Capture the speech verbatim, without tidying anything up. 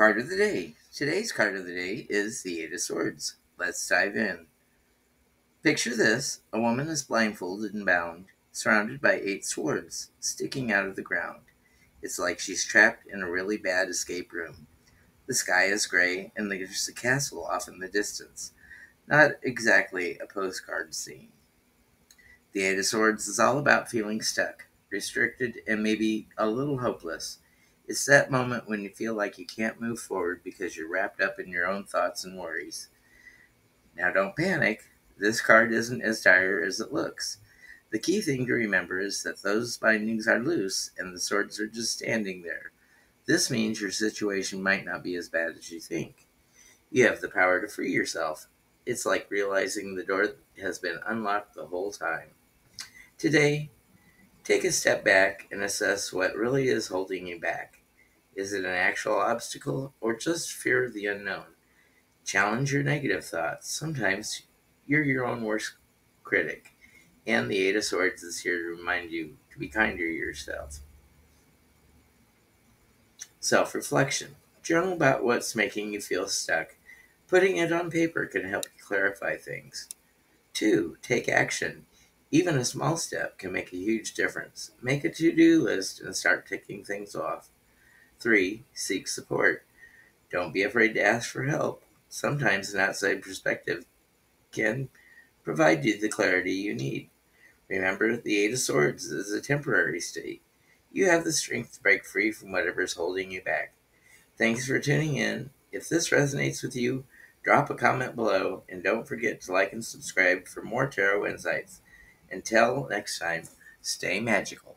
Card of the day. Today's card of the day is the Eight of Swords. Let's dive in. Picture this. A woman is blindfolded and bound, surrounded by eight swords sticking out of the ground. It's like she's trapped in a really bad escape room. The sky is gray, and there's a castle off in the distance. Not exactly a postcard scene. The Eight of Swords is all about feeling stuck, restricted, and maybe a little hopeless. It's that moment when you feel like you can't move forward because you're wrapped up in your own thoughts and worries. Now don't panic. This card isn't as dire as it looks. The key thing to remember is that those bindings are loose and the swords are just standing there. This means your situation might not be as bad as you think. You have the power to free yourself. It's like realizing the door has been unlocked the whole time. Today, take a step back and assess what really is holding you back. Is it an actual obstacle or just fear of the unknown? Challenge your negative thoughts. Sometimes you're your own worst critic. And the Eight of Swords is here to remind you to be kinder to yourself. Self-reflection. Journal about what's making you feel stuck. Putting it on paper can help you clarify things. Two, take action. Even a small step can make a huge difference. Make a to-do list and start ticking things off. Three, seek support. Don't be afraid to ask for help. Sometimes an outside perspective can provide you the clarity you need. Remember, the Eight of Swords is a temporary state. You have the strength to break free from whatever is holding you back. Thanks for tuning in. If this resonates with you, drop a comment below, and don't forget to like and subscribe for more tarot insights. Until next time, stay magical.